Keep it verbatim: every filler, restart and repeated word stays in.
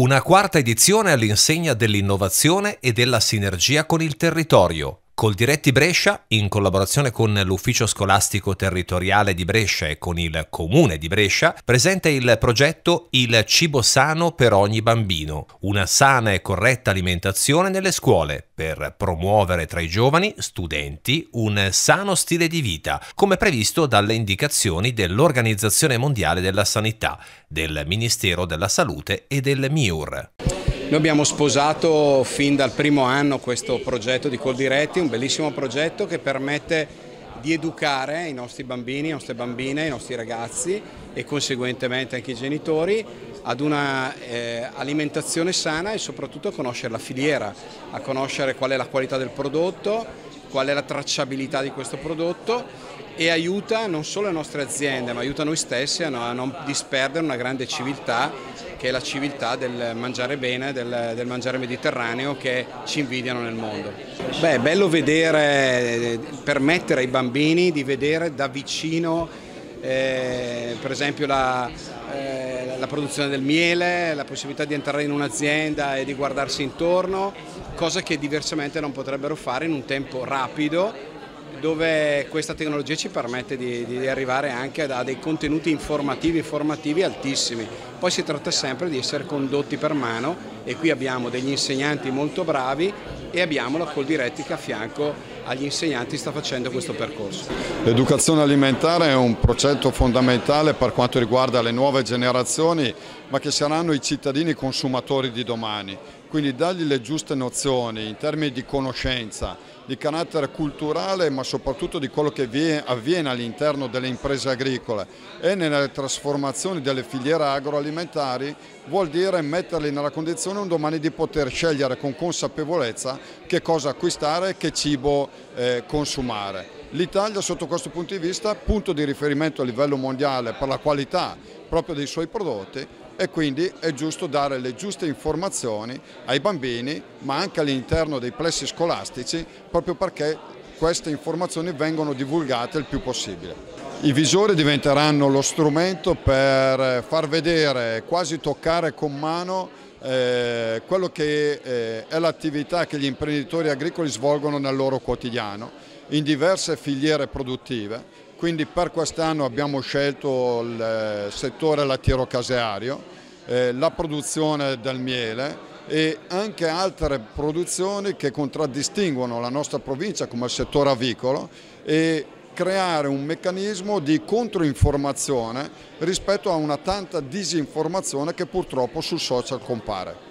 Una quarta edizione all'insegna dell'innovazione e della sinergia con il territorio. Coldiretti Brescia, in collaborazione con l'Ufficio Scolastico Territoriale di Brescia e con il Comune di Brescia, presenta il progetto Il Cibo Sano per Ogni Bambino, una sana e corretta alimentazione nelle scuole, per promuovere tra i giovani studenti un sano stile di vita, come previsto dalle indicazioni dell'Organizzazione Mondiale della Sanità, del Ministero della Salute e del M I U R. Noi abbiamo sposato fin dal primo anno questo progetto di Coldiretti, un bellissimo progetto che permette di educare i nostri bambini, le nostre bambine, i nostri ragazzi e conseguentemente anche i genitori ad una eh, alimentazione sana e soprattutto a conoscere la filiera, a conoscere qual è la qualità del prodotto, qual è la tracciabilità di questo prodotto, e aiuta non solo le nostre aziende ma aiuta noi stessi a non disperdere una grande civiltà che è la civiltà del mangiare bene, del, del mangiare mediterraneo che ci invidiano nel mondo. Beh, è bello vedere, permettere ai bambini di vedere da vicino eh, per esempio la, eh, la produzione del miele, la possibilità di entrare in un'azienda e di guardarsi intorno, cosa che diversamente non potrebbero fare in un tempo rapido, dove questa tecnologia ci permette di, di arrivare anche a dei contenuti informativi e formativi altissimi. Poi si tratta sempre di essere condotti per mano e qui abbiamo degli insegnanti molto bravi e abbiamo la Coldiretti che a fianco agli insegnanti sta facendo questo percorso. L'educazione alimentare è un progetto fondamentale per quanto riguarda le nuove generazioni, ma che saranno i cittadini consumatori di domani. Quindi dargli le giuste nozioni in termini di conoscenza, di carattere culturale, ma soprattutto di quello che avviene all'interno delle imprese agricole e nelle trasformazioni delle filiere agroalimentari, vuol dire metterli nella condizione un domani di poter scegliere con consapevolezza che cosa acquistare e che cibo eh, consumare. L'Italia sotto questo punto di vista è punto di riferimento a livello mondiale per la qualità proprio dei suoi prodotti, e quindi è giusto dare le giuste informazioni ai bambini ma anche all'interno dei plessi scolastici, proprio perché queste informazioni vengono divulgate il più possibile. I visori diventeranno lo strumento per far vedere, quasi toccare con mano eh, quello che eh, è l'attività che gli imprenditori agricoli svolgono nel loro quotidiano in diverse filiere produttive. Quindi per quest'anno abbiamo scelto il settore lattiero-caseario, eh, la produzione del miele e anche altre produzioni che contraddistinguono la nostra provincia come il settore avicolo, e creare un meccanismo di controinformazione rispetto a una tanta disinformazione che purtroppo sul social compare.